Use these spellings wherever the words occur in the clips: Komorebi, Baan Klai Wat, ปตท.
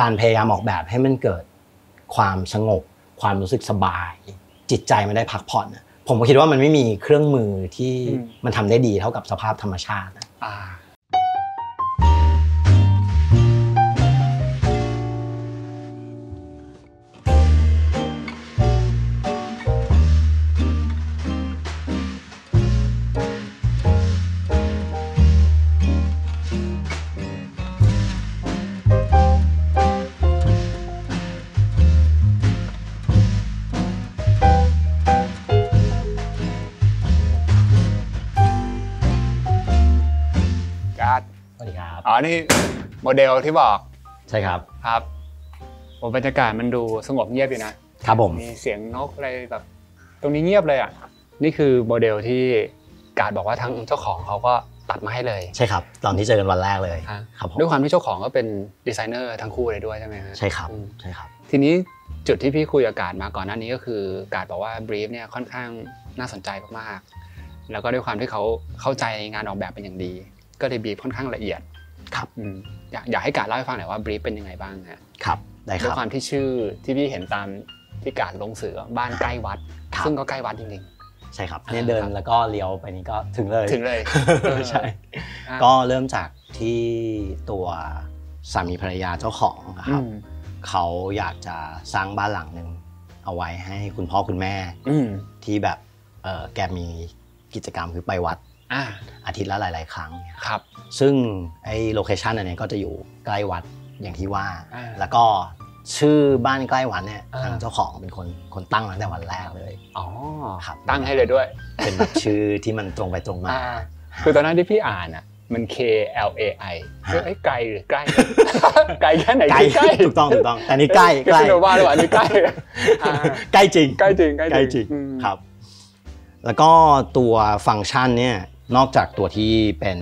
การพยายามออกแบบให้มันเกิดความสงบความรู้สึกสบายจิตใจมันได้พักผ่อนผมก็คิดว่ามันไม่มีเครื่องมือที่มันทำได้ดีเท่ากับสภาพธรรมชาตินี่โมเดลที่บอกใช่ครับครับบรรยากาศมันดูสงบเงียบอยู่นะครับผมมีเสียงนกอะไรแบบตรงนี้เงียบเลยอ่ะนี่คือโมเดลที่การบอกว่าทั้งเจ้าของเขาก็ตัดมาให้เลยใช่ครับตอนที่เจอกันวันแรกเลยครับด้วยความที่เจ้าของก็เป็นดีไซเนอร์ทั้งคู่เลยด้วยใช่ไหมฮะใช่ครับใช่ครับทีนี้จุดที่พี่คุยกับการมาก่อนหน้านี้ก็คือการบอกว่าบรีฟเนี่ยค่อนข้างน่าสนใจมากๆแล้วก็ด้วยความที่เขาเข้าใจงานออกแบบเป็นอย่างดีก็เลยบรีฟค่อนข้างละเอียดครับอยากให้การเล่าให้ฟังหน่อยว่าบรีฟเป็นยังไงบ้างฮะครับได้ครับด้วยความที่ชื่อที่พี่เห็นตามที่การลงสื่อบ้านใกล้วัดซึ่งก็ใกล้วัดจริงๆใช่ครับเนี่ยเดินแล้วก็เลี้ยวไปนี่ก็ถึงเลยใช่ก็เริ่มจากที่ตัวสามีภรรยาเจ้าของนะครับเขาอยากจะสร้างบ้านหลังหนึ่งเอาไว้ให้คุณพ่อคุณแม่ที่แบบแกมีกิจกรรมคือไปวัดอาทิตย์ละหลายๆครั้งครับซึ่งไอ้โลเคชันอันนี้ก็จะอยู่ใกล้วัดอย่างที่ว่าแล้วก็ชื่อบ้านใกล้วัดเนี่ยทางเจ้าของเป็นคนตั้งตั้งแต่วันแรกเลยอ๋อครับตั้งให้เลยด้วยเป็นแบบชื่อที่มันตรงไปตรงมาคือตอนนั้นที่พี่อ่านอ่ะมัน KLAI ไอ้ไกลหรือใกล้ไกลแค่ไหนใกล้ถูกต้องแต่นี่ใกล้โนวาหรือเปล่านี่ใกล้จริงครับแล้วก็ตัวฟังก์ชันเนี่ยนอกจากตัวที่เป็น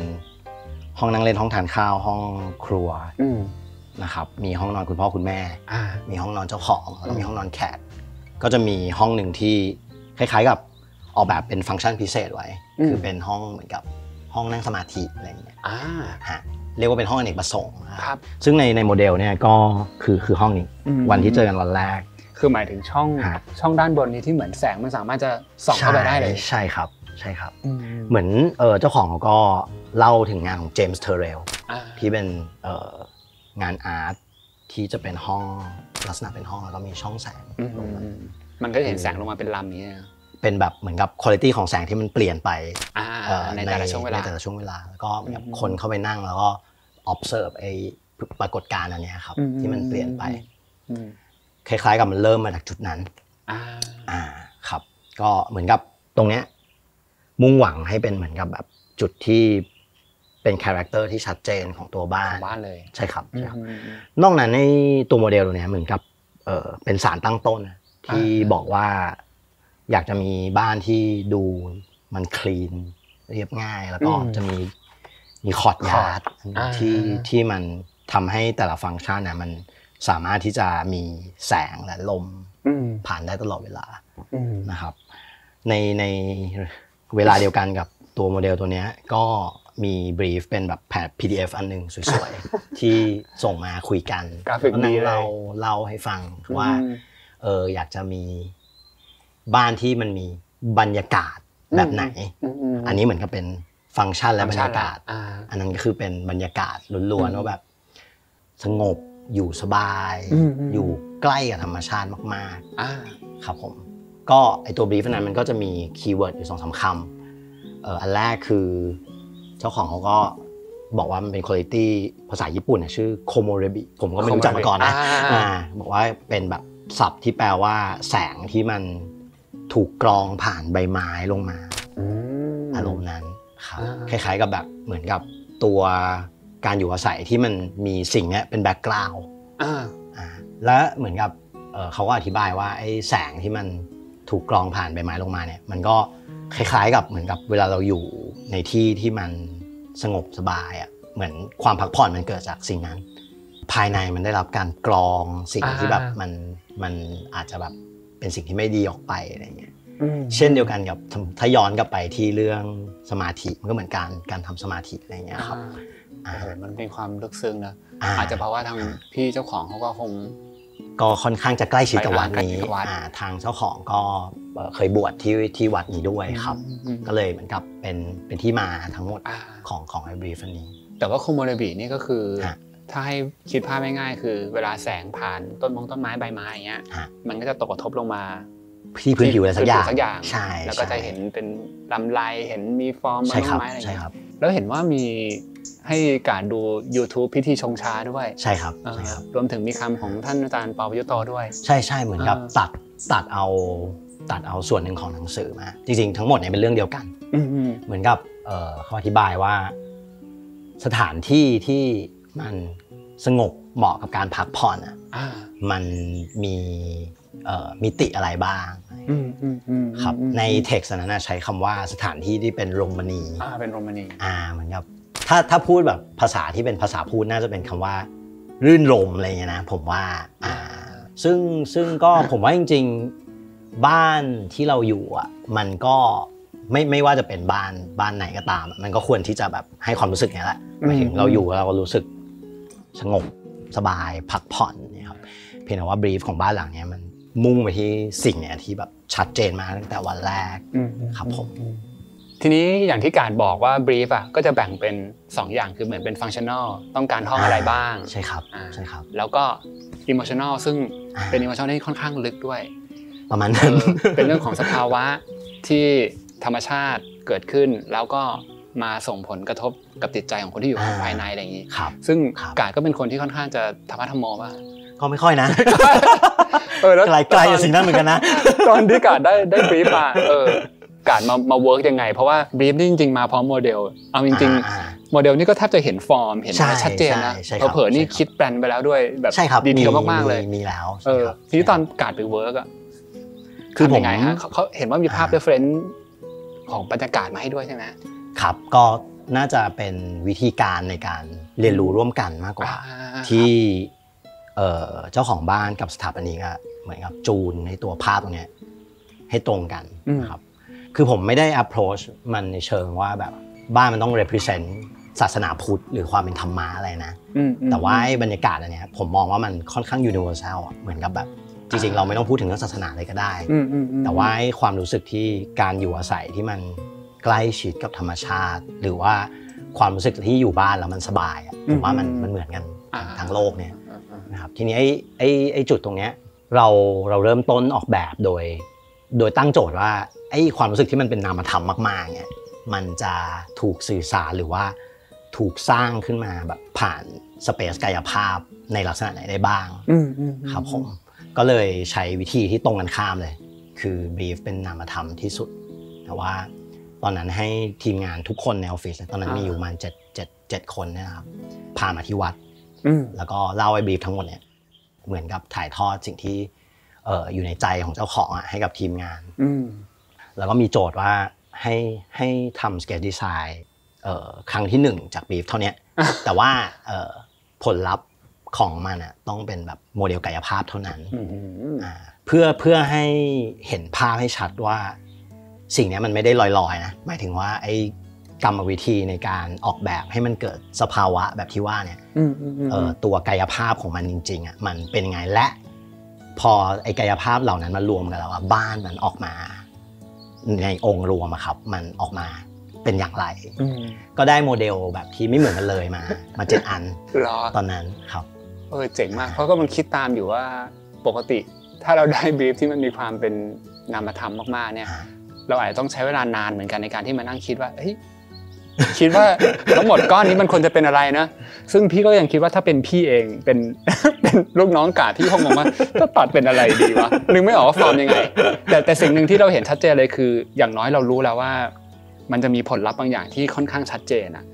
ห้องนั่งเล่นห้องทานข้าวห้องครัวนะครับมีห้องนอนคุณพ่อคุณแม่มีห้องนอนเจ้าของแล้วมีห้องนอนแขกก็จะมีห้องหนึ่งที่คล้ายๆกับออกแบบเป็นฟังก์ชันพิเศษไว้คือเป็นห้องเหมือนกับห้องนั่งสมาธิอะไรอย่างเงี้ยเรียกว่าเป็นห้องอเนกประสงค์ครับซึ่งในโมเดลเนี่ยก็คือห้องนี้วันที่เจอกันวันแรกคือหมายถึงช่องด้านบนนี้ที่เหมือนแสงมันสามารถจะส่องเข้าไปได้เลยใช่ครับเหมือนเจ้าของเขาก็เล่าถึงงานของเจมส์เทอร์เรลที่เป็นงานอาร์ตที่จะเป็นห้องลักษณะเป็นห้องแล้วก็มีช่องแสงลงมามันก็เห็นแสงลงมาเป็นลำนี้เป็นแบบเหมือนกับคุณภาพของแสงที่มันเปลี่ยนไปในแต่ละช่วงเวลาแล้วก็คนเข้าไปนั่งแล้วก็ observe ไอ้ปรากฏการณ์อันนี้ครับที่มันเปลี่ยนไปคล้ายๆกับมันเริ่มมาจากจุดนั้นครับก็เหมือนกับตรงเนี้ยมุ่งหวังให้เป็นเหมือนกับแบบจุดที่เป็นคาแรคเตอร์ที่ชัดเจนของตัวบ้านเลยใช่ครับนอกนั้นในตัวโมเดลตัวเนี้ยเหมือนกับเป็นสารตั้งต้นที่บอกว่าอยากจะมีบ้านที่ดูมันคลีนเรียบง่ายแล้วก็จะมีคอร์ดยาร์ดที่มันทำให้แต่ละฟังก์ชันเนี่ยมันสามารถที่จะมีแสงและลมผ่านได้ตลอดเวลานะครับในเวลาเดียวกันกับตัวโมเดลตัวนี้ก็มีบรีฟเป็นแบบแผ่น PDF อันหนึ่งสวยๆที่ส่งมาคุยกันแล้วนั่งเล่าให้ฟังว่าอยากจะมีบ้านที่มันมีบรรยากาศแบบไหนอันนี้เหมือนกับเป็นฟังก์ชันและบรรยากาศอันนั้นก็คือเป็นบรรยากาศล้วนๆว่าแบบสงบอยู่สบายอยู่ใกล้กับธรรมชาติมากๆครับผมก็ไอตัวบรีฟนั้นมันก็จะมีคีย์เวิร์ดอยู่ 2-3 คำอันแรกคือเจ้าของเขาก็บอกว่ามันเป็นคุณภาพภาษาญี่ปุ่นชื่อโคโมเรบิผมก็ไม่รู้จักมาก่อนนะบอกว่าเป็นแบบศัพท์ที่แปลว่าแสงที่มันถูกกรองผ่านใบไม้ลงมาอารมณ์นั้นครับคล้ายๆกับแบบเหมือนกับตัวการอยู่อาศัยที่มันมีสิ่งนี้เป็นแบ็กกราวด์และเหมือนกับเขาก็อธิบายว่าไอ้แสงที่มันถูกกรองผ่านใบไม้ลงมาเนี่ยมันก็คล้ายๆกับเหมือนกับเวลาเราอยู่ในที่ที่มันสงบสบายอ่ะเหมือนความพักผ่อนมันเกิดจากสิ่งนั้นภายในมันได้รับการกรองสิ่งที่แบบมันอาจจะแบบเป็นสิ่งที่ไม่ดีออกไปอะไรเงี้ย เช่นเดียวกันกับถ้าย้อนกลับไปที่เรื่องสมาธิมันก็เหมือนการทำสมาธิอะไรอย่างเงี้ยครับมันเป็นความลึกซึ้งนะอาจจะเพราะว่าทางพี่เจ้าของเขาก็คงก็ค่อนข้างจะใกล้ชิดกับวัดนี้ทางเจ้าของก็เคยบวชที่วัดนี้ด้วยครับก็เลยเหมือนกับเป็นที่มาทั้งหมดของไลบรารีอันนี้แต่ว่าคุโมเรบินี่ก็คือถ้าให้คิดภาพง่ายๆคือเวลาแสงผ่านต้นไม้ใบไม้อย่างเงี้ยมันก็จะตกกระทบลงมาที่พื้นผิวอะไรสักอย่างใช่แล้วก็จะเห็นเป็นลำลายเห็นมีฟอร์มต้นไม้อะไรอย่างเงี้ยแล้วเห็นว่ามีให้การดู YouTube พิธีชงชาด้วยใช่ครับรวมถึงมีคำของท่านอาจารย์เปาประยุทธ์โตด้วยใช่ใช่เหมือนกับตัดเอาส่วนหนึ่งของหนังสือมาจริงๆทั้งหมดเนี่ยเป็นเรื่องเดียวกันเหมือนกับเขาอธิบายว่าสถานที่ที่มันสงบเหมาะกับการพักผ่อนอ่ะมันมีมิติอะไรบ้างครับในเท็กซ์นั้นใช้คำว่าสถานที่ที่เป็นโรมานีเหมือนกับถ้าพูดแบบภาษาที่เป็นภาษาพูดน่าจะเป็นคำว่ารื่นรมอะไรเงี้ยนะผมว่าซึ่งก็ผมว่าจริงๆบ้านที่เราอยู่อ่ะมันก็ไม่ว่าจะเป็นบ้านไหนก็ตามมันก็ควรที่จะแบบให้ความรู้สึกเนี้ยแหละหมายถึงเราอยู่เราก็รู้สึกสงบสบายพักผ่อนเนี่ยครับเพียงแต่ว่าบรีฟของบ้านหลังเนี้ยมันมุ่งไปที่สิ่งเนี้ยที่แบบชัดเจนมาตั้งแต่วันแรกครับผมทีนี้อย่างที่การบอกว่าบรีฟอ่ะก็จะแบ่งเป็น2อย่างคือเหมือนเป็นฟังชั่นแนลต้องการห้องอะไรบ้างใช่ครับใช่ครับแล้วก็อิโมชั่นแนลซึ่งเป็นอิโมชั่นแนลที่ค่อนข้างลึกด้วยประมาณนั้นเป็นเรื่องของสภาวะที่ธรรมชาติเกิดขึ้นแล้วก็มาส่งผลกระทบกับจิตใจของคนที่อยู่ภายในอะไรอย่างนี้ซึ่งการก็เป็นคนที่ค่อนข้างจะธรรมะธรรมโมว่าก็ไม่ค่อยนะแล้วไกลจากสิ่งนั้นเหมือนกันนะตอนที่การได้บรีฟมาการมาเวิร์กยังไงเพราะว่าบรีฟนี่จริงๆมาพร้อมโมเดลเอาจริงๆโมเดลนี่ก็แทบจะเห็นฟอร์มเห็นชัดเจนนะเผลอๆนี่คิดแปลนไปแล้วด้วยแบบดีเทลมากๆเลยมีแล้วทีนี้ตอนการไปเวิร์กอ่ะคือผมเขาเห็นว่ามีภาพเรฟเฟรนซ์ของบรรยากาศมาให้ด้วยใช่ไหมครับก็น่าจะเป็นวิธีการในการเรียนรู้ร่วมกันมากกว่าที่เจ้าของบ้านกับสถาปนิกอะเหมือนกับจูนในตัวภาพตรงนี้ให้ตรงกันครับคือผมไม่ได้ approach มันในเชิงว่าแบบบ้านมันต้อง represent ศาสนาพุทธหรือความเป็นธรรมะอะไรนะแต่ว่าบรรยากาศอันเนี้ยผมมองว่ามันค่อนข้าง universal เหมือนกับแบบจริงๆเราไม่ต้องพูดถึงเรื่องศาสนาเลยก็ได้แต่ว่าความรู้สึกที่การอยู่อาศัยที่มันใกล้ชิดกับธรรมชาติหรือว่าความรู้สึกที่อยู่บ้านแล้วมันสบายผมว่ามันเหมือนกันทั้งโลกเนี่ยนะครับทีนี้ไอ้จุดตรงเนี้ยเราเริ่มต้นออกแบบโดยตั้งโจทย์ว่าไอ้ความรู้สึกที่มันเป็นนามธรรมมากๆเนี่ยมันจะถูกสื่อสารหรือว่าถูกสร้างขึ้นมาแบบผ่านสเปซกายภาพในลักษณะไหนได้บ้างครับผมก็เลยใช้วิธีที่ตรงกันข้ามเลยคือบรีฟเป็นนามธรรมที่สุดแต่ว่าตอนนั้นให้ทีมงานทุกคนในออฟฟิศตอนนั้นมีอยู่ประมาณ7คนนะครับพามาที่วัดแล้วก็เล่าไอ้บรีฟทั้งหมดเนี่ยเหมือนกับถ่ายทอดสิ่งที่อยู่ในใจของเจ้าของให้กับทีมงานแล้วก็มีโจทย์ว่าให้ทำสเกจดีไซน์ครั้งที่1จากบรีฟเท่านี้แต่ว่าผลลัพธ์ของมันอ่ะต้องเป็นแบบโมเดลกายภาพเท่านั้นเพื่อให้เห็นภาพให้ชัดว่าสิ่งนี้มันไม่ได้ลอยๆนะหมายถึงว่าไอ้กรรมวิธีในการออกแบบให้มันเกิดสภาวะแบบที่ว่าเนี่ยตัวกายภาพของมันจริงๆอ่ะมันเป็นไงและพอไอ้กายภาพเหล่านั้นมารวมกันแล้วอ่ะบ้านมันออกมาในองค์รวมอะครับมันออกมาเป็นอย่างไรก็ได้โมเดลแบบที่ไม่เหมือนกันเลยมา7อันตอนนั้นครับเจ๋งมากเพราะก็มันคิดตามอยู่ว่าปกติถ้าเราได้บรีฟที่มันมีความเป็นนามธรรมมากๆเนี่ยเราอาจจะต้องใช้เวลานานเหมือนกันในการที่มานั่งคิดว่าคิดว่าทั้งหมดก้อนนี้มันควรจะเป็นอะไรนะซึ่งพี่ก็ยังคิดว่าถ้าเป็นพี่เองเป็นลูกน้องกาที่คงมองว่าจะตัดเป็นอะไรดีวะนึกไม่ออกว่าฟอร์มยังไงแต่สิ่งหนึ่งที่เราเห็นชัดเจนเลยคืออย่างน้อยเรารู้แล้วว่ามันจะมีผลลัพธ์บางอย่างที่ค่อนข้างชัดเจนนะ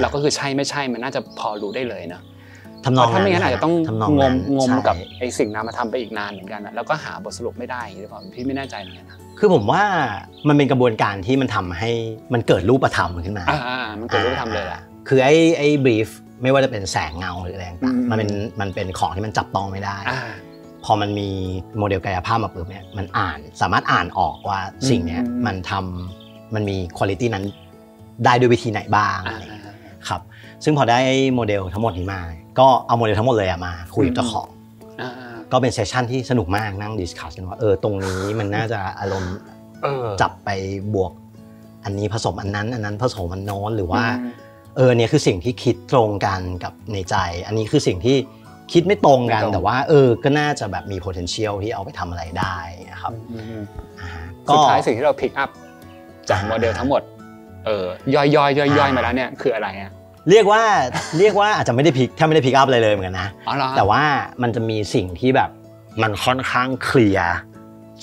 เราก็คือใช่ไม่ใช่มันน่าจะพอรู้ได้เลยนะทำนองนั้นถ้าไม่งั้นอาจจะต้องงมกับไอ้สิ่งนามธรรมไปอีกนานเหมือนกันนะแล้วก็หาบทสรุปไม่ได้หรือเปล่าพี่ไม่แน่ใจเหมือนกันนะคือผมว่ามันเป็นกระบวนการที่มันทำให้มันเกิดรูปธรรมขึ้นมามันเกิดรูปธรรมเลยล่ะคือไอ้บรีฟไม่ว่าจะเป็นแสงเงาหรืออะไรต่างมันเป็นของที่มันจับต้องไม่ได้ พอมันมีโมเดลกายภาพมาปุ๊บเนี่ยมันอ่านสามารถอ่านออกว่าสิ่งเนี้ยมันมีคุณภาพนั้นได้ด้วยวิธีไหนบ้างครับซึ่งพอได้โมเดลทั้งหมดนี้มาก็เอาโมเดลทั้งหมดเลยมาคุยกับเจ้าของก็เป็นเซสชันที่สนุกมากนั่งดิสคัสกันว่าตรงนี้มันน่าจะอารมณ์จับไปบวกอันนี้ผสมอันนั้นผสมอันโน้นหรือว่าเนี่ยคือสิ่งที่คิดตรงกันกับในใจอันนี้คือสิ่งที่คิดไม่ตรงกันแต่ว่าก็น่าจะแบบมี potential ที่เอาไปทำอะไรได้นะครับสุดท้ายสิ่งที่เรา pick up จากโมเดลทั้งหมดย่อยมาแล้วเนี่ยคืออะไรอ่ะเรียกว่าอาจจะไม่ได้พิกถ้าไม่ได้พิกอัพอะไรเลยเหมือนกันนะแต่ว่ามันจะมีสิ่งที่แบบมันค่อนข้างเคลียร์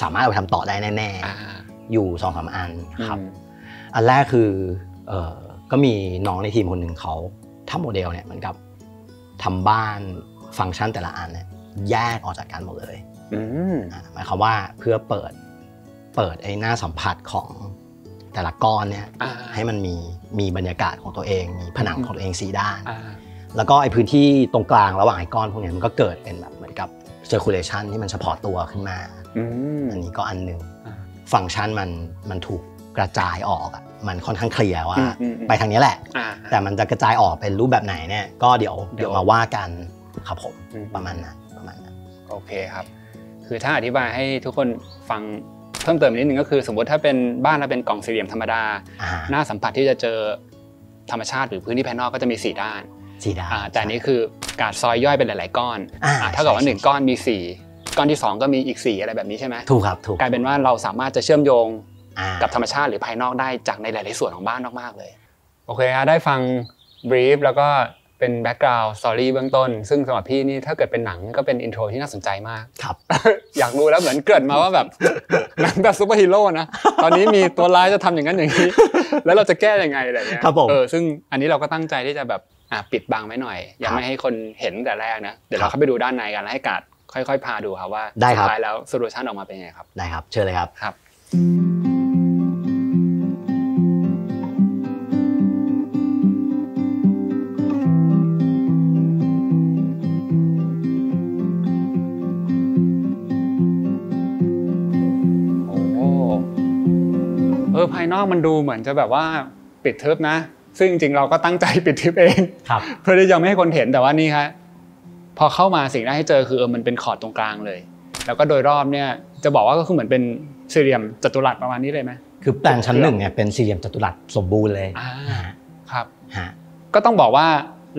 สามารถเอาไปทำต่อได้แน่ๆอยู่ 2-3 อันครับอันแรกคือก็มีน้องในทีมคนหนึ่งเขาทำโมเดลเนี่ยเหมือนกับทำบ้านฟังก์ชันแต่ละอันเนี่ยแยกออกจากกันหมดเลยหมายความว่าเพื่อเปิดไอ้หน้าสัมผัสของแต่ละก้อนเนี่ยให้มันมีบรรยากาศของตัวเองมีผนังของตัวเอง4ด้านแล้วก็ไอ้พื้นที่ตรงกลางระหว่างไอ้ก้อนพวกนี้มันก็เกิดเป็นแบบเหมือนกับ circulation ที่มันเฉพาะตัวขึ้นมาอันนี้ก็อันหนึ่งฟังก์ชันมันถูกกระจายออกมันค่อนข้างเคลียร์ว่าไปทางนี้แหละแต่มันจะกระจายออกเป็นรูปแบบไหนเนี่ยก็เดี๋ยวมาว่ากันครับผมประมาณนั้นโอเคครับคือถ้าอธิบายให้ทุกคนฟังเพิ่มเติมนิดนึงก็คือสมมติถ้าเป็นบ้านเราเป็นกล่องสี่เหลี่ยมธรรมดาหน้าสัมผัสที่จะเจอธรรมชาติหรือพื้นที่ภายนอกก็จะมี4ด้านแต่นี้คือการซอยย่อยเป็นหลายๆก้อนถ้าเกิดว่า1ก้อนมี4ก้อนที่2ก็มีอีก4อะไรแบบนี้ใช่ไหมถูกครับถูกกลายเป็นว่าเราสามารถจะเชื่อมโยงกับธรรมชาติหรือภายนอกได้จากในหลายๆส่วนของบ้านมากๆเลยโอเคได้ฟัง brief แล้วก็เป็นแบ็กกราวด์สตอรี่เบื้องต้นซึ่งสำหรับพี่นี่ถ้าเกิดเป็นหนังก็เป็นอินโทรที่น่าสนใจมากครับ อยากรู้แล้วเหมือนเกริ่นมาว่าแบบหนังแบบซูเปอร์ฮีโร่นะตอนนี้มีตัวร้ายจะทำอย่างนั้นอย่างนี้แล้วเราจะแก้ยังไงอะไรเงี้ยซึ่งอันนี้เราก็ตั้งใจที่จะแบบปิดบังไว้หน่อยอย่าไม่ให้คนเห็นแต่แรกนะเดี๋ยวเราเข้าไปดูด้านในกันแล้วให้การ์ดค่อยๆพาดูครับว่าสุดท้ายแล้วโซลูชันออกมาเป็นยังไงครับได้ครับเชิญเลยครับภายนอกมันดูเหมือนจะแบบว่าปิดทึบนะซึ่งจริงเราก็ตั้งใจปิดทึบเองเพื่อที่จะไม่ให้คนเห็นแต่ว่านี่ครับพอเข้ามาสิ่งแรกให้เจอคือมันเป็นขอดตรงกลางเลยแล้วก็โดยรอบเนี่ยจะบอกว่าก็คือเหมือนเป็นสี่เหลี่ยมจัตุรัสประมาณนี้เลยไหมคือแปลนชั้น1เนี่ยเป็นสี่เหลี่ยมจัตุรัสสมบูรณ์เลยครับก็ต้องบอกว่า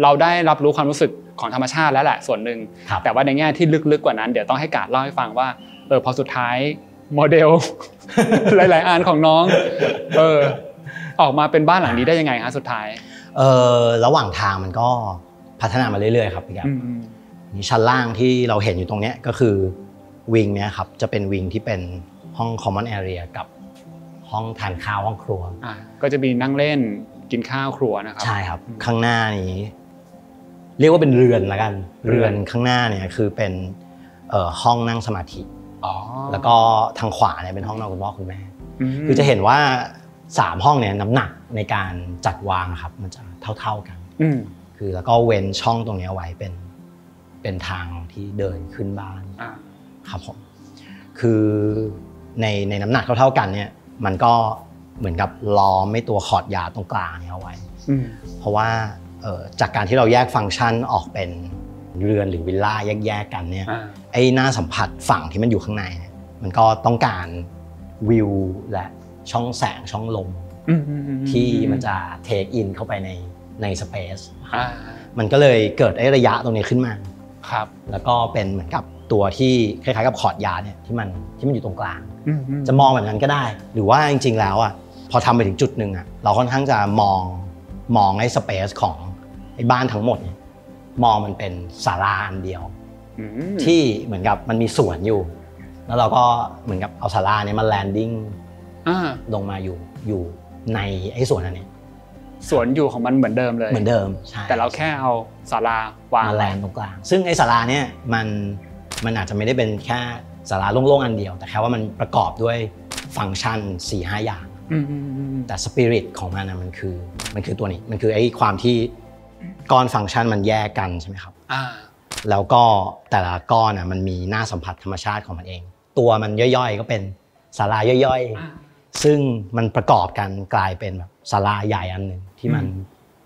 เราได้รับรู้ความรู้สึกของธรรมชาติแล้วแหละส่วนหนึ่งแต่ว่าในแง่ที่ลึกๆกว่านั้นเดี๋ยวต้องให้การ์ดเล่าให้ฟังว่าพอสุดท้ายโมเดลหลายๆอันของน้องออกมาเป็นบ้านหลังนี้ได้ยังไงฮะสุดท้ายระหว่างทางมันก็พัฒนามาเรื่อยๆครับพี่แกนี่ชั้นล่างที่เราเห็นอยู่ตรงนี้ก็คือวิงเนี้ยครับจะเป็นวิงที่เป็นห้องคอมมอนแอเรียกับห้องทานข้าวห้องครัวก็จะมีนั่งเล่นกินข้าวครัวนะครับใช่ครับข้างหน้านี้เรียกว่าเป็นเรือนละกันเรือนข้างหน้าเนี่ยคือเป็นห้องนั่งสมาธิแล้วก็ทางขวาเนี่ยเป็นห้องนอนคุณพ่อคุณแม่คือจะเห็นว่า3ห้องเนี่ยน้ำหนักในการจัดวางครับมันจะเท่าๆกันคือแล้วก็เว้นช่องตรงนี้ไว้เป็นทางที่เดินขึ้นบ้านครับผมคือในน้ำหนักเท่าๆกันเนี่ยมันก็เหมือนกับล้อมไม่ตัวขอดยาตรงกลางเนี่ยเอาไว้เพราะว่าจากการที่เราแยกฟังก์ชันออกเป็นเรือนหรือวิลล่าแยกๆกันเนี่ยไอ้หน้าสัมผัสฝั่งที่มันอยู่ข้างในมันก็ต้องการวิวและช่องแสงช่องลมที่มันจะเทคอินเข้าไปในสเปซมันก็เลยเกิดไอ้ระยะตรงนี้ขึ้นมาครับแล้วก็เป็นเหมือนกับตัวที่คล้ายๆกับขอดยาเนี่ยที่มันอยู่ตรงกลางจะมองแบบนั้นก็ได้หรือว่าจริงๆแล้วอ่ะพอทำไปถึงจุดหนึ่งอ่ะเราค่อนข้างจะมองไอ้สเปซของไอ้บ้านทั้งหมดมองมันเป็นศาลาอันเดียวที่เหมือนกับมันมีสวนอยู่แล้วเราก็เหมือนกับเอาศาลาเนี่ยมาแลนดิ้งลงมาอยู่ในไอ้สวนอันนี้สวนอยู่ของมันเหมือนเดิมเลยเหมือนเดิมใช่แต่เราแค่เอาศาลาวางมาแลนตรงกลางซึ่งไอ้ศาลาเนี่ยมันอาจจะไม่ได้เป็นแค่ศาลาโล่งๆอันเดียวแต่แค่ว่ามันประกอบด้วยฟังก์ชัน 4-5 อย่างแต่สปิริตของมันนะมันคือตัวนี้มันคือไอ้ความที่ก้อนฟังก์ชันมันแยกกันใช่ไหมครับ แล้วก็แต่ละก้อนมันมีหน้าสัมผัสธรรมชาติของมันเองตัวมันย่อยๆก็เป็นศาลาย่อยๆซึ่งมันประกอบกันกลายเป็นแบบศาลาใหญ่อันหนึ่งที่มัน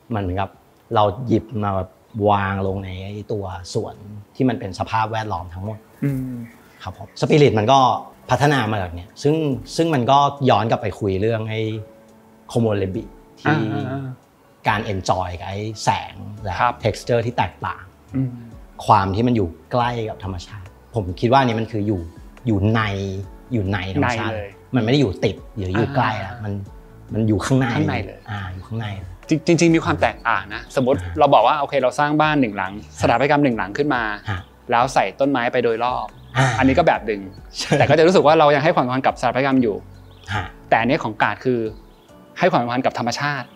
เหมือนกับเราหยิบมาวางลงในตัวส่วนที่มันเป็นสภาพแวดล้อมทั้งหมดครับผมสปิริตมันก็พัฒนามาจากเนี้ยซึ่งมันก็ย้อนกลับไปคุยเรื่องไอ้โคโมเลบิที่การเอนจอยกับไอ้แสงและเท็กซ์เจอร์ที่แตกต่างความที่มันอยู่ใกล้กับธรรมชาติผมคิดว่านี่มันคืออยู่ในธรรมชาติมันไม่ได้อยู่ติดหรืออยู่ใกล้อะมันอยู่ข้างในเลยอยู่ข้างในจริงมีความแตกต่างนะสมมติเราบอกว่าโอเคเราสร้างบ้านหนึ่งหลังสถาปัตยกรรมหนึ่งหลังขึ้นมาแล้วใส่ต้นไม้ไปโดยรอบอันนี้ก็แบบหนึ่งแต่ก็จะรู้สึกว่าเรายังให้ความสำคัญกับสถาปัตยกรรมอยู่แต่อันนี้ของกาดคือให้ความสำคัญกับธรรมชาติ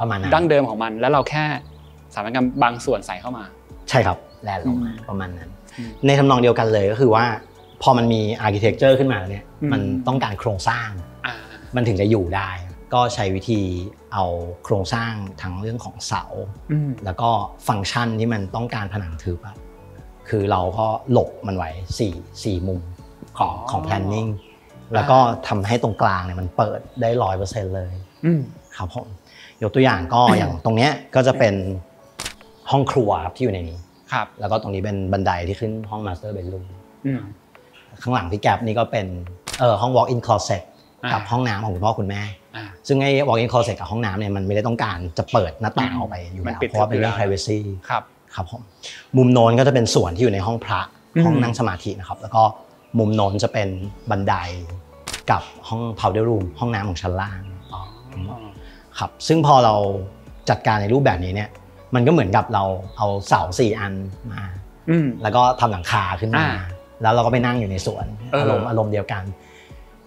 ประมาณนั้นดั้งเดิมของมันแล้วเราแค่สถาปัตยกรรมบางส่วนใส่เข้ามาใช่ครับแลนด์ลงมาประมาณนั้นในทำนองเดียวกันเลยก็คือว่าพอมันมีอาร์คิเทคเจอร์ขึ้นมาเนี่ยมันต้องการโครงสร้างมันถึงจะอยู่ได้ก็ใช้วิธีเอาโครงสร้างทั้งเรื่องของเสาแล้วก็ฟังก์ชันที่มันต้องการผนังทึบคือเราก็หลบมันไว้สี่มุมของ planning แล้วก็ทำให้ตรงกลางเนี่ยมันเปิดได้ 100% เลยครับผมยกตัวอย่างก็อย่างตรงเนี้ยก็จะเป็นห้องครัวครับที่อยู่ในนี้ครับแล้วก็ตรงนี้เป็นบันไดที่ขึ้นห้อง master bedroom ข้างหลังพี่แก๊ปนี่ก็เป็นห้อง walk in closet กับห้องน้ำของคุณพ่อคุณแม่ซึ่งไอ้ walk in closet กับห้องน้ำเนี่ยมันไม่ได้ต้องการจะเปิดหน้าต่างออกไปอยู่แล้วเพราะเป็นเรื่อง privacy ครับผมมุมโน้นก็จะเป็นส่วนที่อยู่ในห้องพระห้องนั่งสมาธินะครับแล้วก็มุมโน้นจะเป็นบันไดกับห้อง powder room ห้องน้ำของชั้นล่างครับซึ่งพอเราจัดการในรูปแบบนี้เนี่ยมันก็เหมือนกับเราเอาเสา4อันมาแล้วก็ทำหลังคาขึ้นมาแล้วเราก็ไปนั่งอยู่ในสวนอารมณ์เดียวกัน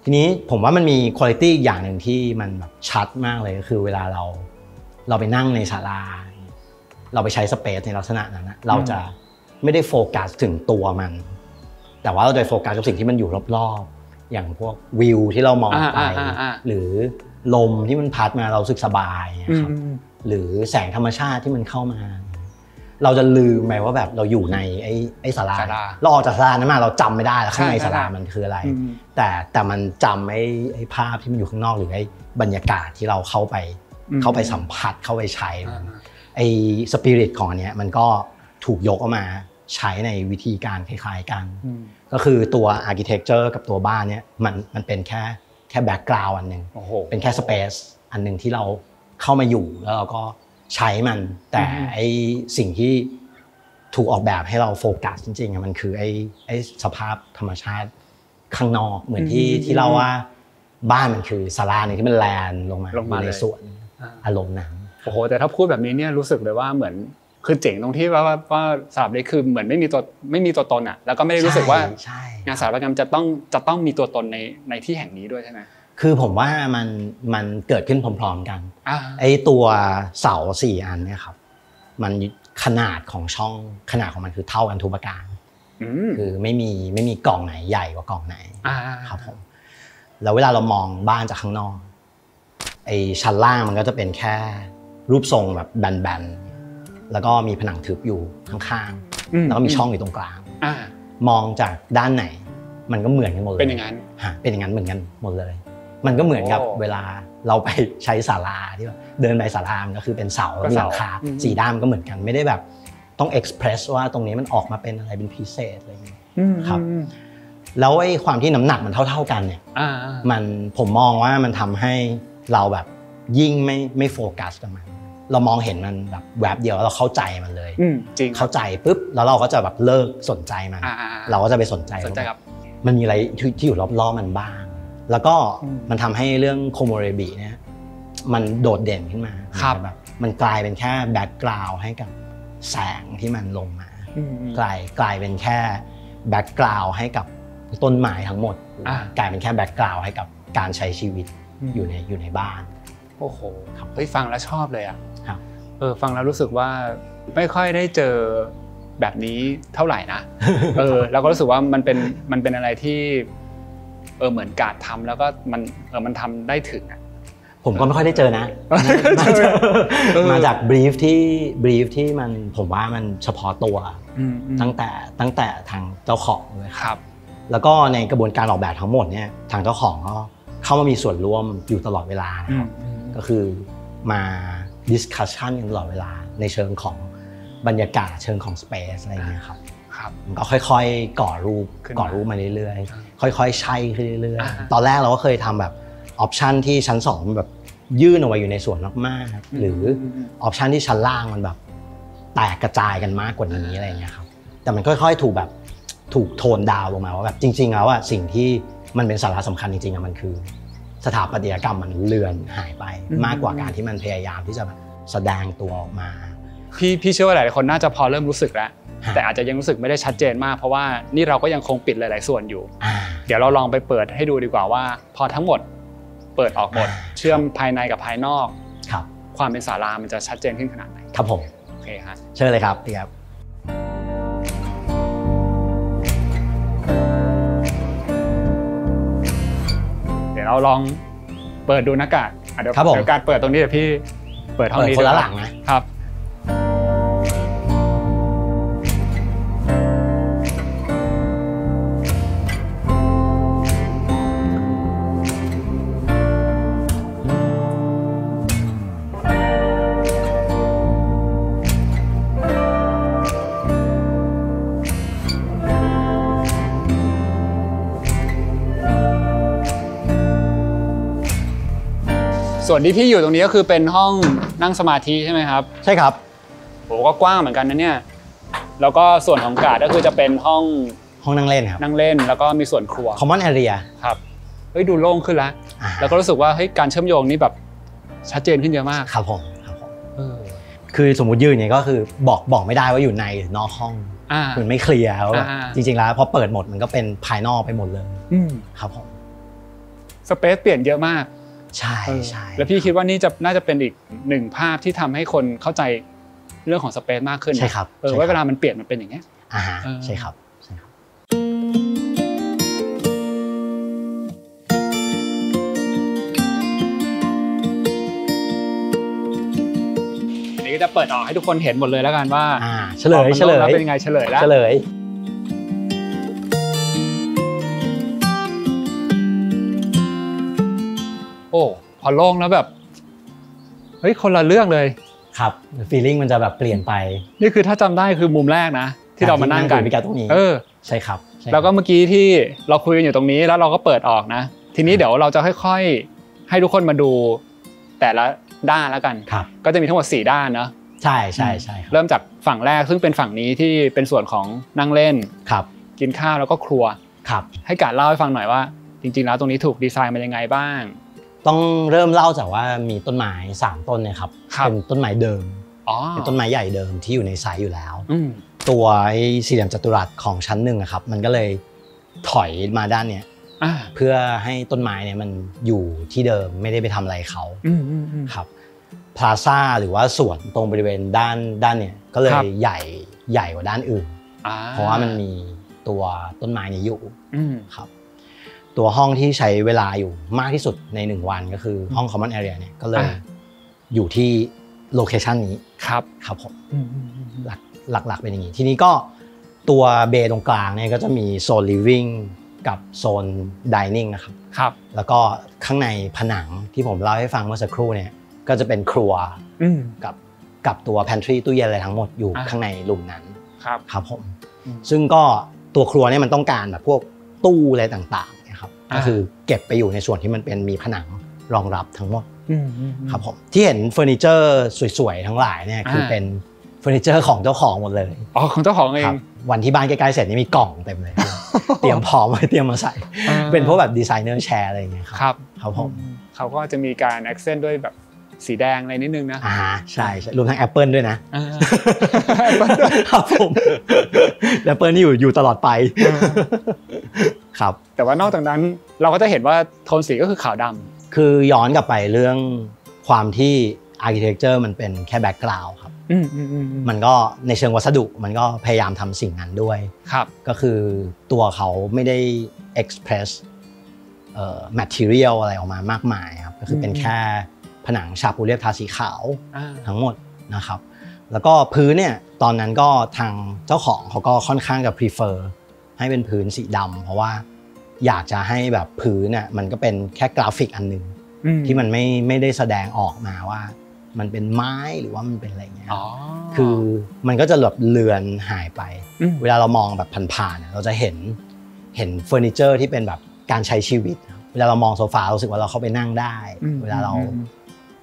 ทีนี้ผมว่ามันมีคุณภาพอย่างหนึ่งที่มันแบบชัดมากเลยก็คือเวลาเราไปนั่งในศาลาเราไปใช้สเปซในลักษณะนั้นนะเราจะไม่ได้โฟกัสถึงตัวมันแต่ว่าเราจะโฟกัสกับสิ่งที่มันอยู่รอบๆอย่างพวกวิวที่เรามองไปหรือลมที่มันพัดมาเรารู้สึกสบายนะครับหรือแสงธรรมชาติที่มันเข้ามาเราจะลืมไปว่าแบบเราอยู่ในไอ้ศาลาเราออกจากศาลานั้นมาเราจำไม่ได้แล้วข้างในศาลามันคืออะไรแต่มันจำไอ้ภาพที่มันอยู่ข้างนอกหรือไอ้บรรยากาศที่เราเข้าไปสัมผัสเข้าไปใช้ไอ้สปิริตของอันเนี้ยมันก็ถูกยกออกมาใช้ในวิธีการคล้ายๆกันก็คือตัวอาร์คิเทคเจอร์กับตัวบ้านเนี้ยมันเป็นแค่แบ็กกราวด์อันหนึ่งเป็นแค่สเปซอันหนึ่งที่เราเข้ามาอยู่แล้วเราก็ใช้มันแต่ไอสิ่งที่ถูกออกแบบให้เราโฟกัสจริงๆมันคือไอสภาพธรรมชาติข้างนอกเหมือนที่เราว่าบ้านมันคือศาลาเนี่ยที่มันแลนลงมาในสวนอารมณ์นั้นโอ้โหแต่ถ้าพูดแบบนี้เนี่ยรู้สึกเลยว่าเหมือนคือเจ๋งตรงที่ว่าสถาปัตยกรรมคือเหมือนไม่มีตัวตนอ่ะแล้วก็ไม่ได้รู้สึกว่างานสถาปัตยกรรมจะต้องมีตัวตนในที่แห่งนี้ด้วยใช่ไหมคือผมว่ามันเกิดขึ้นพร้อมๆกันไอ้ตัวเสาสี่อันเนี่ยครับมันขนาดของช่องขนาดของมันคือเท่ากันทุกประการคือไม่มีกล่องไหนใหญ่กว่ากล่องไหนครับผมแล้วเวลาเรามองบ้านจากข้างนอกไอ้ชั้นล่างมันก็จะเป็นแค่รูปทรงแบบแบนๆแล้วก็มีผนังทึบอยู่ข้างๆแล้วก็มีช่องอยู่ตรงกลางมองจากด้านไหนมันก็เหมือนกันหมดเลยเป็นอย่างนั้นเหมือนกันหมดเลยมันก็เหมือนกับเวลาเราไปใช้ศาลาที่ว่าเดินไปศาลามันก็คือเป็นเสาแล้วมีหลังคาสี่ด้านก็เหมือนกันไม่ได้แบบต้องเอ็กซ์เพรสว่าตรงนี้มันออกมาเป็นอะไรเป็นพิเศษอะไรอย่างเงี้ยครับแล้วไอ้ความที่น้ำหนักมันเท่าๆกันเนี่ยมันผมมองว่ามันทำให้เราแบบยิ่งไม่โฟกัสกับมันเรามองเห็นมันแบบแวบเดียวแล้วเราเข้าใจมันเลยจริงเข้าใจปุ๊บแล้วเราก็จะแบบเลิกสนใจมันเราก็จะไปสนใจครับมันมีอะไรที่อยู่รอบๆมันบ้างแล้วก็มันทำให้เรื่องโคโมเรบิเนี่ยมันโดดเด่นขึ้นมาแบบมันกลายเป็นแค่แบ็กกราวด์ให้กับแสงที่มันลงมากลายเป็นแค่แบ็กกราวด์ให้กับต้นไม้ทั้งหมดกลายเป็นแค่แบ็กกราวด์ให้กับการใช้ชีวิตอยู่ในบ้านโอ้โหเฮ้ยฟังแล้วชอบเลยอ่ะฟังแล้วรู้สึกว่าไม่ค่อยได้เจอแบบนี้เท่าไหร่นะเราก็รู้สึกว่ามันเป็นอะไรที่เหมือนการทำแล้วก็มันทำได้ถึงอ่ะ ผมก็ไม่ค่อยได้เจอนะมาจากบรีฟที่มันผมว่ามันเฉพาะตัวตั้งแต่ทางเจ้าของเลยครับแล้วก็ในกระบวนการออกแบบทั้งหมดเนี่ยทางเจ้าของก็เข้ามามีส่วนร่วมอยู่ตลอดเวลานะครับก็คือมาดิสคัชชั่นกันตลอดเวลาในเชิงของบรรยากาศเชิงของสเปซอะไรอย่างเงี้ยครับก็ค่อยๆก่อรูปมาเรื่อยๆค่อยๆใช้ขึ้นเรื่อยๆตอนแรกเราก็เคยทำแบบออปชันที่ชั้นสองมันแบบยื่นออกมาอยู่ในสวนมากๆหรือออปชันที่ชั้นล่างมันแบบแตกกระจายกันมากกว่านี้อะไรอย่างเงี้ยครับแต่มันค่อยๆถูกโทนดาวลงมาว่าแบบจริงๆแล้วอะสิ่งที่มันเป็นสาระสำคัญจริงๆอะมันคือสถาปัตยกรรมมันเลือนหายไปมากกว่าการที่มันพยายามที่จะแสดงตัวออกมาพี่เชื่อว่าหลายคนน่าจะพอเริ่มรู้สึกแล้วแต่อาจจะยังรู้สึกไม่ได้ชัดเจนมากเพราะว่านี่เราก็ยังคงปิดหลายๆส่วนอยู่เดี๋ยวเราลองไปเปิดให้ดูดีกว่าว่าพอทั้งหมดเปิดออกหมดเชื่อมภายในกับภายนอกความเป็นศาลามันจะชัดเจนขึ้นขนาดไหนครับผมโอเคฮะเชิญเลยครับพี่ครับเดี๋ยวเราลองเปิดดูหน้ากากเดี๋ยวการเปิดตรงนี้เดี๋ยวพี่เปิดห้องนี้คนละหลังนะครับส่วนที่พี่อยู่ตรงนี้ก็คือเป็นห้องนั่งสมาธิใช่ไหมครับใช่ครับโอ้ก็กว้างเหมือนกันนะเนี่ยแล้วก็ส่วนของการ์ดก็คือจะเป็นห้องนั่งเล่นครับนั่งเล่นแล้วก็มีส่วนครัว common area ครับเฮ้ยดูโล่งขึ้นแล้วแล้วก็รู้สึกว่าเฮ้ยการเชื่อมโยงนี่แบบชัดเจนขึ้นเยอะมากครับผมคือสมมติยืนเนี่ยก็คือบอกไม่ได้ว่าอยู่ในหรือนอกห้องมันไม่เคลียร์ว่าจริงๆแล้วพอเปิดหมดมันก็เป็นภายนอกไปหมดเลยครับผมสเปซเปลี่ยนเยอะมากใช่แล้วพี่คิดว่านี่จะน่าจะเป็นอีกหนึ่งภาพที่ทำให้คนเข้าใจเรื่องของสเปซมากขึ้นใช่ครับว่าเวลามันเปลี่ยนมันเป็นอย่างเงี้ยใช่ครับนี่ก็จะเปิดออกให้ทุกคนเห็นหมดเลยแล้วกันว่าเฉลยแล้วเป็นยังไงเฉลยโอ้พอโล่งแล้วแบบเฮ้ยคนละเรื่องเลยครับฟีลลิ่งมันจะแบบเปลี่ยนไปนี่คือถ้าจำได้คือมุมแรกนะที่เรามานั่งกันตรงนี้ใช่ครับแล้วก็เมื่อกี้ที่เราคุยกันอยู่ตรงนี้แล้วเราก็เปิดออกนะทีนี้เดี๋ยวเราจะค่อยๆให้ทุกคนมาดูแต่ละด้านแล้วกันก็จะมีทั้งหมด4ด้านเนาะใช่เริ่มจากฝั่งแรกซึ่งเป็นฝั่งนี้ที่เป็นส่วนของนั่งเล่นกินข้าวแล้วก็ครัวให้การเล่าให้ฟังหน่อยว่าจริงๆแล้วตรงนี้ถูกดีไซน์มายังไงบ้างต้องเริ่มเล่าจากว่ามีต้นไม้3ต้นเนี่ยครับเป็นต้นไม้เดิมเป็นต้นไม้ใหญ่เดิมที่อยู่ในสายอยู่แล้วตัวสี่เหลี่ยมจัตุรัสของชั้น1ครับมันก็เลยถอยมาด้านเนี้ยเพื่อให้ต้นไม้เนี่ยมันอยู่ที่เดิมไม่ได้ไปทำอะไรเขาครับพลาซ่าหรือว่าสวนตรงบริเวณด้านเนี่ยก็เลยใหญ่กว่าด้านอื่นเพราะว่ามันมีตัวต้นไม้เนี่ยอยู่ครับตัวห้องที่ใช้เวลาอยู่มากที่สุดใน1วันก็คือห้อง common area เนี่ยก็เลยอยู่ที่โลเคชันนี้ครับผมหลักๆเป็นอย่างนี้ทีนี้ก็ตัวเบย์ตรงกลางเนี่ยก็จะมีโซน living กับโซน dining นะครับแล้วก็ข้างในผนังที่ผมเล่าให้ฟังเมื่อสักครู่เนี่ยก็จะเป็นครัวกับตัว pantry ตู้เย็นอะไรทั้งหมดอยู่ข้างในหลุมนั้นครับผมซึ่งก็ตัวครัวเนี่ยมันต้องการแบบพวกตู้อะไรต่างก็คือเก็บไปอยู่ในส่วนที่มันเป็นมีผนังรองรับทั้งหมดครับผมที่เห็นเฟอร์นิเจอร์สวยๆทั้งหลายเนี่ยคือเป็นเฟอร์นิเจอร์ของเจ้าของหมดเลยอ๋อของเจ้าของเองวันที่บ้านใกล้ๆเสร็จนี่มีกล่องเต็มเลยเตรียมพร้อมไว้เตรียมมาใส่เป็นพวกแบบดีไซเนอร์แชร์อะไรอย่างเงี้ยครับผมเขาก็จะมีการแอคเซนต์ด้วยแบบสีแดงอะไรนิดนึงนะใช่รวมทั้งแอปเปิลด้วยนะครับผมแอปเปิลนี่อยู่ตลอดไปครับแต่ว่านอกจากนั้นเราก็จะเห็นว่าโทนสีก็คือขาวดำคือย้อนกลับไปเรื่องความที่ architecture มันเป็นแค่ background ครับมันก็ในเชิงวัสดุมันก็พยายามทำสิ่งนั้นด้วยครับก็คือตัวเขาไม่ได้ express material อะไรออกมามากมายครับก็คือเป็นแค่ ผนังชาปูเรียบทาสีขาวทั้งหมดนะครับแล้วก็พื้นเนี่ยตอนนั้นก็ทางเจ้าของเขาก็ค่อนข้างจะ prefer ให้เป็นพื้นสีดำเพราะว่าอยากจะให้แบบพื้นเนี่ยมันก็เป็นแค่กราฟิกอันนึงที่มันไม่ได้แสดงออกมาว่ามันเป็นไม้หรือว่ามันเป็นอะไรเงี้ยคือมันก็จะหลบเลือนหายไปเวลาเรามองแบบผ่านๆเราจะเห็นเฟอร์นิเจอร์ที่เป็นแบบการใช้ชีวิตเวลาเรามองโซฟารู้สึกว่าเราเข้าไปนั่งได้เวลาเรา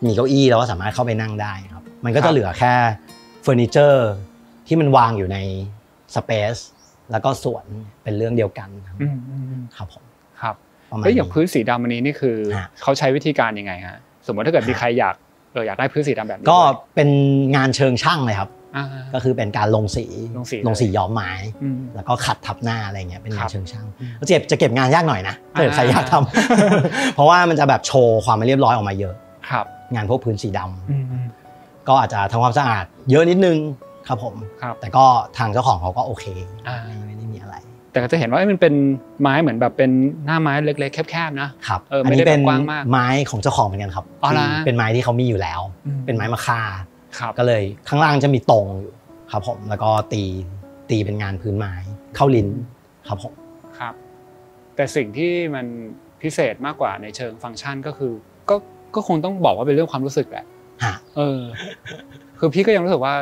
มีเก้าอี้เราก็สามารถเข้าไปนั่งได้ครับมันก็จะเหลือแค่เฟอร์นิเจอร์ที่มันวางอยู่ในสเปซแล้วก็สวนเป็นเรื่องเดียวกันครับผมครับแล้วอย่างพื้นสีดำอันนี้นี่คือเขาใช้วิธีการยังไงฮะสมมติถ้าเกิดมีใครอยากได้พื้นสีดำแบบนี้ก็เป็นงานเชิงช่างเลยครับก็คือเป็นการลงสีย้อมไม้แล้วก็ขัดทับหน้าอะไรเงี้ยเป็นงานเชิงช่างจะเก็บงานยากหน่อยนะถ้าเกิดใครอยากทำเพราะว่ามันจะแบบโชว์ความไม่เรียบร้อยออกมาเยอะงานพวกพื้นสีดำก็อาจจะทำความสะอาดเยอะนิดนึงครับผมแต่ก็ทางเจ้าของเขาก็โอเคไม่ได้มีอะไรแต่ก็จะเห็นว่ามันเป็นไม้เหมือนแบบเป็นหน้าไม้เล็กๆแคบๆนะครับอันนี้เป็นไม้ของเจ้าของเหมือนกันครับเป็นไม้ที่เขามีอยู่แล้วเป็นไม้มะค่าก็เลยข้างล่างจะมีตรงอยู่ครับผมแล้วก็ตีเป็นงานพื้นไม้เข้าลิ้นครับผมครับแต่สิ่งที่มันพิเศษมากกว่าในเชิงฟังก์ชันก็คือก็คงต้องบอกว่าเป็นเรื่องความรู้สึกแหละคือพี่ก็ยังรู้สึกว่า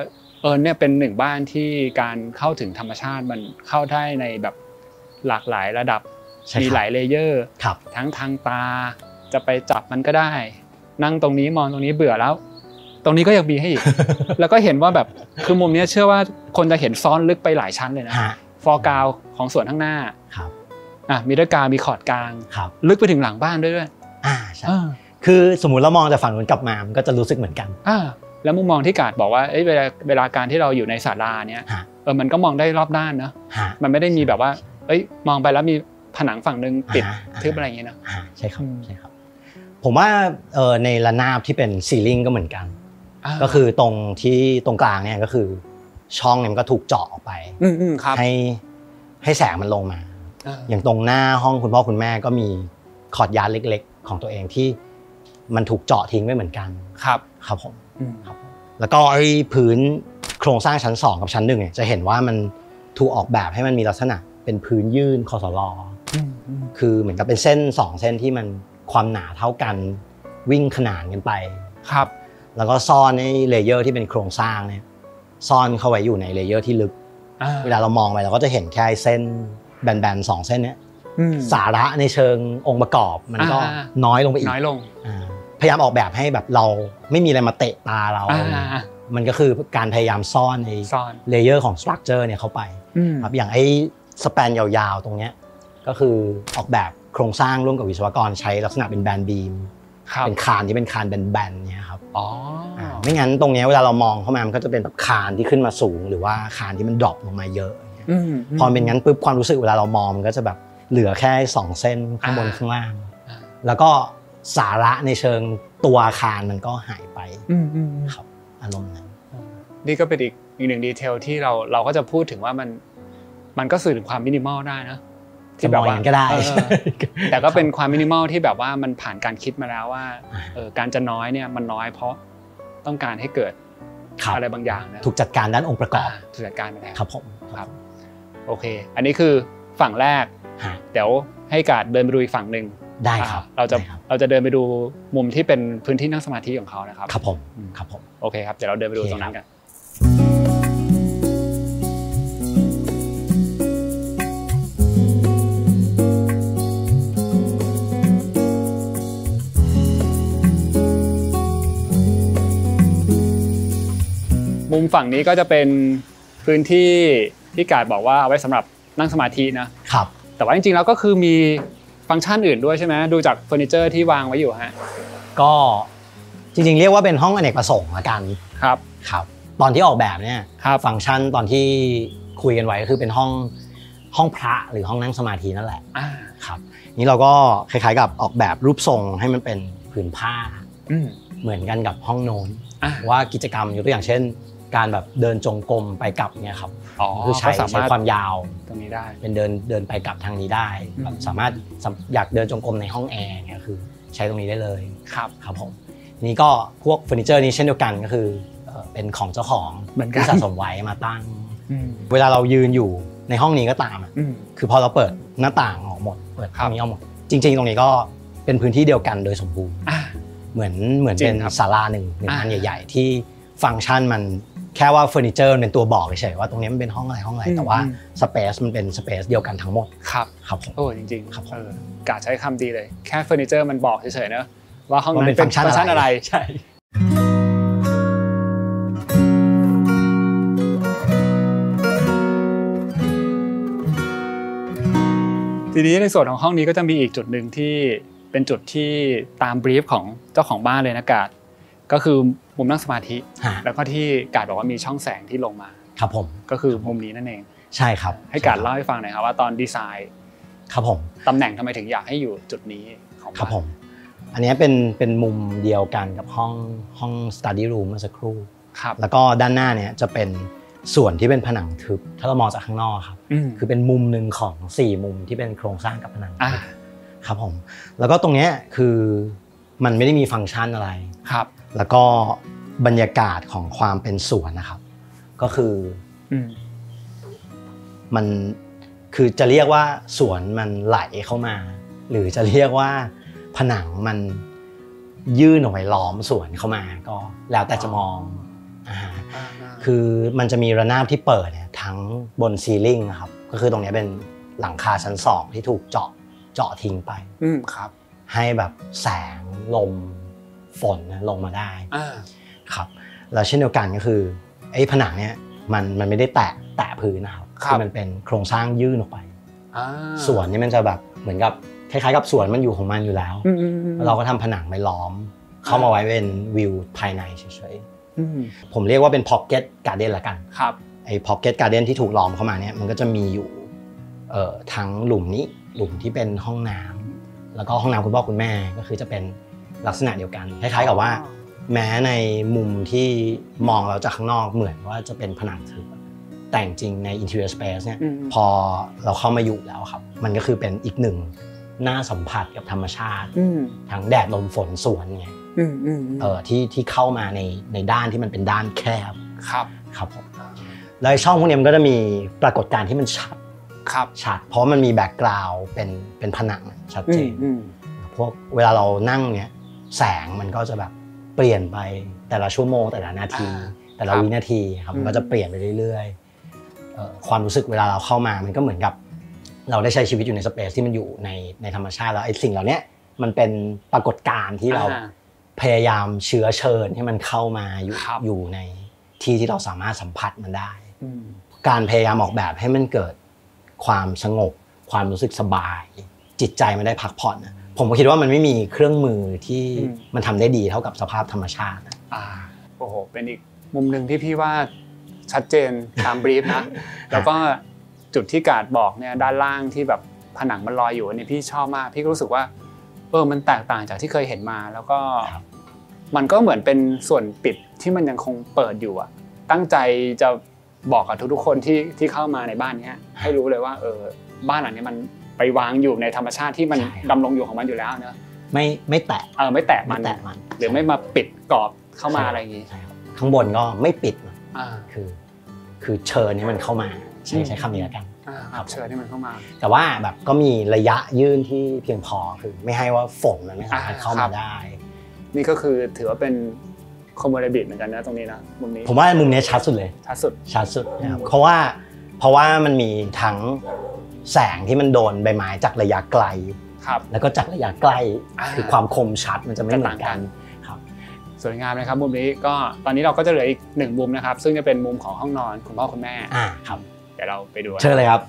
เนี่ยเป็นหนึ่งบ้านที่การเข้าถึงธรรมชาติมันเข้าได้ในแบบหลากหลายระดับมีหลายเลเยอร์ทั้งทางตาจะไปจับมันก็ได้นั่งตรงนี้มองตรงนี้เบื่อแล้วตรงนี้ก็ยังมีให้อีกแล้วก็เห็นว่าแบบคือมุมนี้เชื่อว่าคนจะเห็นซ้อนลึกไปหลายชั้นเลยนะฟอร์กราวของส่วนข้างหน้ามีด้วยกามีขอดกลางลึกไปถึงหลังบ้านด้วยใช่คือสมมุติเรามองจากฝั่งนู้นกลับมามันก็จะรู้สึกเหมือนกันแล้วมุมมองที่กาดบอกว่าเวลาการที่เราอยู่ในศาลาเนี่ยมันก็มองได้รอบด้านเนอะมันไม่ได้มีแบบว่ามองไปแล้วมีผนังฝั่งนึงปิดทึบอะไรอย่างเงี้ยเนอะใช่ครับใช่ครับผมว่าในระนาบที่เป็นซีลิ่งก็เหมือนกันก็คือตรงที่ตรงกลางเนี่ยก็คือช่องเนี่ยมันก็ถูกเจาะออกไปให้แสงมันลงมาอย่างตรงหน้าห้องคุณพ่อคุณแม่ก็มีขอดยานเล็กๆของตัวเองที่มันถูกเจาะทิ้งไว้เหมือนกันครับผมแล้วก็พื้นโครงสร้างชั้น2กับชั้น1เนี่ยจะเห็นว่ามันถูกออกแบบให้มันมีลักษณะเป็นพื้นยื่นคสลคือเหมือนกับเป็นเส้น2เส้นที่มันความหนาเท่ากันวิ่งขนานกันไปครับแล้วก็ซ่อนในเลเยอร์ที่เป็นโครงสร้างเนี่ยซ่อนเข้าไว้อยู่ในเลเยอร์ที่ลึกเวลาเรามองไปเราก็จะเห็นแค่เส้นแบนๆ2เส้นเนี่ยสาระในเชิงองค์ประกอบมันก็น้อยลงไปอีกพยายามออกแบบให้แบบเราไม่มีอะไรมาเตะตาเรามันก็คือการพยายามซ่อนในเลเยอร์ของสตรัคเจอร์เนี่ยเข้าไปครับอย่างไอ้สแปนยาวๆตรงเนี้ยก็คือออกแบบโครงสร้างร่วมกับวิศวกรใช้ลักษณะเป็นแบนบีมเป็นคานที่เป็นคานแบนๆเนี่ยครับไม่งั้นตรงเนี้ยเวลาเรามองเข้ามามันก็จะเป็นแบบคานที่ขึ้นมาสูงหรือว่าคานที่มันดรอปลงมาเยอะพอเป็นงั้นปุ๊บความรู้สึกเวลาเรามองมันก็จะแบบเหลือแค่2เส้นข้างบนข้างล่างแล้วก็สาระในเชิงตัวอาคารมันก็หายไปครับอารมณ์นั้นนี่ก็เป็นอีกหนึ่งดีเทลที่เราก็จะพูดถึงว่ามันก็สื่อถึงความมินิมอลได้นะที่แบบว่าก็ได้แต่ก็เป็นความมินิมอลที่แบบว่ามันผ่านการคิดมาแล้วว่าการจะน้อยเนี่ยมันน้อยเพราะต้องการให้เกิดอะไรบางอย่างนะถูกจัดการด้านองค์ประกอบถูกจัดการมาแล้วครับผมครับโอเคอันนี้คือฝั่งแรกเดี๋ยวให้การเดินไปดูอีกฝั่งหนึ่งได้ครับเราจะเดินไปดูมุมที่เป็นพื้นที่นั่งสมาธิของเขานะครับครับผมโอเคครับเดี๋ยวเราเดินไปดูตรงนั้นกันมุมฝั่งนี้ก็จะเป็นพื้นที่ที่การบอกว่าเอาไว้สำหรับนั่งสมาธินะครับแต่ว่าจริงๆแล้วก็คือมีฟังก์ชันอื่นด้วยใช่ไหมดูจากเฟอร์นิเจอร์ที่วางไว้อยู่ฮะก็จริงๆเรียกว่าเป็นห้องอเนกประสงค์ละกันครับตอนที่ออกแบบเนี่ยฟังก์ชันตอนที่คุยกันไว้ก็คือเป็นห้องพระหรือห้องนั่งสมาธินั่นแหละครับนี้เราก็คล้ายๆกับออกแบบรูปทรงให้มันเป็นผืนผ้าเหมือนกันกับห้องโน้นว่ากิจกรรมยกตัวอย่างเช่นการแบบเดินจงกรมไปกลับเนี่ยครับคือใช้ความยาวตรงนี้ได้เป็นเดินไปกลับทางนี้ได้สามารถอยากเดินจงกรมในห้องแอร์เนี่ยคือใช้ตรงนี้ได้เลยครับผม นี่ก็พวกเฟอร์นิเจอร์นี้เช่นเดียวกันก็คือเป็นของเจ้าของที่สะสมไว้มาตั้งเวลาเรายืนอยู่ในห้องนี้ก็ตามคือพอเราเปิดหน้าต่างออกหมดเปิดห้องนี้ออกหมดจริงๆตรงนี้ก็เป็นพื้นที่เดียวกันโดยสมบูรณ์เหมือนเป็นศาลาหนึ่งอันใหญ่ๆที่ฟังก์ชันมันแค่ว่าเฟอร์นิเจอร์เป็นตัวบอกเฉยว่าตรงนี้มันเป็นห้องอะไรห้องอะไรแต่ว่าสเปซมันเป็นสเปซเดียวกันทั้งหมดครับครับโอ้จริงๆครับกะใช้คำดีเลยแค่เฟอร์นิเจอร์มันบอกเฉยๆนะว่าห้องนั้นเป็นฟังก์ชันอะไรใช่ทีนี้ในส่วนของห้องนี้ก็จะมีอีกจุดหนึ่งที่เป็นจุดที่ตามบรีฟของเจ้าของบ้านเลยนะกาดก็คือมุมนั่งสมาธิแล้วก็ที่กาดบอกว่ามีช่องแสงที่ลงมาครับผมก็คือมุมนี้นั่นเองใช่ครับให้กาดเล่าให้ฟังหน่อยครับว่าตอนดีไซน์ครับผมตำแหน่งทำไมถึงอยากให้อยู่จุดนี้ของครับผมอันนี้เป็นมุมเดียวกันกับห้องสตูดิโอเมื่อสักครู่ครับแล้วก็ด้านหน้าเนี่ยจะเป็นส่วนที่เป็นผนังทึบถ้าเรามองจากข้างนอกครับคือเป็นมุมหนึ่งของ4มุมที่เป็นโครงสร้างกับผนังครับผมแล้วก็ตรงนี้คือมันไม่ได้มีฟังก์ชันอะไรครับแล้วก็บรรยากาศของความเป็นสวนนะครับก็คือมันคือจะเรียกว่าสวนมันไหลเข้ามาหรือจะเรียกว่าผนังมันยื่นออกไปล้อมสวนเข้ามาก็แล้วแต่จะมองคือมันจะมีระนาบที่เปิดเนี่ยทั้งบนซีลิ่งนะครับก็คือตรงนี้เป็นหลังคาชั้น2ที่ถูกเจาะทิ้งไปครับให้แบบแสงลมฝนลงมาได้ครับแล้วเช่นเดียวกันก็คือไอ้ผนังเนี่ยมันไม่ได้แตะพื้นนะครับคือมันเป็นโครงสร้างยื่นออกไปส่วนนี้มันจะแบบเหมือนกับคล้ายๆกับสวนมันอยู่ของมันอยู่แล้วเราก็ทำผนังไปล้อมเข้ามาไว้เป็นวิวภายในเฉยๆผมเรียกว่าเป็นพ็อกเก็ตการ์เด้นละกันครับไอ้พ็อกเก็ตการ์เด้นที่ถูกล้อมเข้ามาเนี่ยมันก็จะมีอยู่ทั้งหลุมนี้หลุมที่เป็นห้องน้ำแล้วก็ห้องน้ำคุณพ่อคุณแม่ก็คือจะเป็นลักษณะเดียวกันคล้ายๆกับว่าแม้ในมุมที่มองเราจากข้างนอกเหมือนว่าจะเป็นผนังทึบแต่จริงใน interior space เนี่ยพอเราเข้ามาอยู่แล้วครับมันก็คือเป็นอีกหนึ่งหน้าสัมผัสกับธรรมชาติทั้งแดดลมฝนสวนไงที่เข้ามาในด้านที่มันเป็นด้านแคบครับครับผมแล้วช่องพวกนี้มันก็จะมีปรากฏการณ์ที่มันชัดเพราะมันมีแบ็กกราวด์เป็นผนังชัดเจนพวกเวลาเรานั่งเนี่ยแสงมันก็จะแบบเปลี่ยนไปแต่ละชั่วโมงแต่ละนาทีแต่ละวินาทีครับมันก็จะเปลี่ยนไปเรื่อยๆความรู้สึกเวลาเราเข้ามามันก็เหมือนกับเราได้ใช้ชีวิตอยู่ในสเปซที่มันอยู่ในธรรมชาติแล้วไอ้สิ่งเหล่านี้มันเป็นปรากฏการณ์ที่เราพยายามเชื้อเชิญให้มันเข้ามาอยู่ในที่ที่เราสามารถสัมผัสมันได้การพยายามออกแบบให้มันเกิดความสงบความรู้สึกสบายจิตใจมันได้พักผ่อนผมก็คิดว่ามันไม่มีเครื่องมือที่มันทำได้ดีเท่ากับสภาพธรรมชาติโอ้โหเป็นอีกมุมหนึ่งที่พี่ว่าชัดเจนตามบรีฟนะแล้วก็จุดที่กาดบอกเนี่ยด้านล่างที่แบบผนังมันลอยอยู่อันนี้พี่ชอบมากพี่ก็รู้สึกว่ามันแตกต่างจากที่เคยเห็นมาแล้วก็มันก็เหมือนเป็นส่วนปิดที่มันยังคงเปิดอยู่อะตั้งใจจะบอกกับทุกๆคนที่เข้ามาในบ้านนี้ให้รู้เลยว่าบ้านหลังนี้มันไปวางอยู่ในธรรมชาติที่มันดำรงอยู่ของมันอยู่แล้วเนอะไม่แตะไม่แตะมันหรือไม่มาปิดกรอบเข้ามาอะไรอย่างงี้ข้างบนก็ไม่ปิดคือเชิญนี่มันเข้ามาใช้คำนี้แล้วกันครับเชิญนี่มันเข้ามาแต่ว่าแบบก็มีระยะยื่นที่เพียงพอคือไม่ให้ว่าฝนมันไม่สามารถเข้ามาได้นี่ก็คือถือว่าเป็นคอมโมเดบิทเหมือนกันนะตรงนี้นะมุมนี้ผมว่ามุมนี้ชัดสุดเลยชัดสุดนะครับเพราะว่ามันมีทั้งแสงที่มันโดนใบไม้จากระยะไกลครับแล้วก็จากระยะใกล้คือความคมชัดมันจะไม่เหมือนกันครับสวยงามนะครับมุมนี้ก็ตอนนี้เราก็จะเหลืออีก1มุมนะครับซึ่งจะเป็นมุมของห้องนอนคุณพ่อคุณแม่ครับเดี๋ยวเราไปดูเชิญเลยครับ